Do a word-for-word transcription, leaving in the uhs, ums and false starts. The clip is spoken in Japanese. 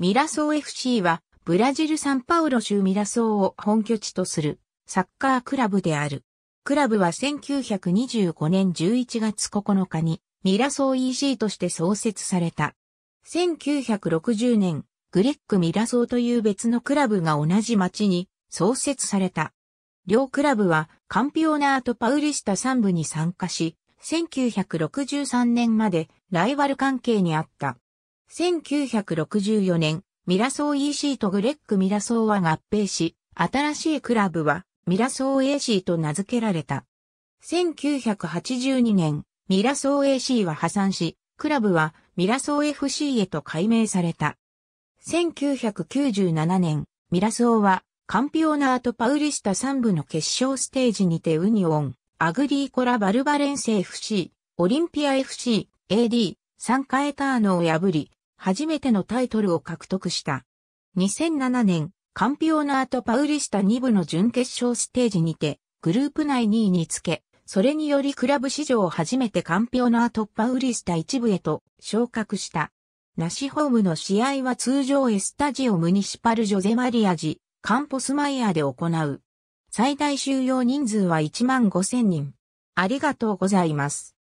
ミラソー エフシー はブラジルサンパウロ州ミラソーを本拠地とするサッカークラブである。クラブはせんきゅうひゃくにじゅうごねんじゅういちがつここのかにミラソー イーシー として創設された。せんきゅうひゃくろくじゅうねん、グレッグ・ミラソーという別のクラブが同じ町に創設された。両クラブはカンピオナート・パウリスタさん部に参加し、せんきゅうひゃくろくじゅうさんねんまでライバル関係にあった。せんきゅうひゃくろくじゅうよねん、ミラソー イーシー とグレッグ・ミラソーは合併し、新しいクラブはミラソー エーシー と名付けられた。せんきゅうひゃくはちじゅうにねん、ミラソー エーシー は破産し、クラブはミラソー エフシー へと改名された。せんきゅうひゃくきゅうじゅうななねん、ミラソーはカンピオナート・パウリスタさん部の決勝ステージにてウニオン、アグリーコラ・バルバレンセ エフシー、オリンピア エフシー、エーディー、サンカエターノを破り、初めてのタイトルを獲得した。にせんななねん、カンピオナート・パウリスタに部の準決勝ステージにて、グループ内にいにつけ、それによりクラブ史上初めてカンピオナート・パウリスタいち部へと昇格した。ナシホームの試合は通常エスタジオムニシパルジョゼマリアジ、カンポスマイアで行う。最大収容人数は いちまんごせんにん。ありがとうございます。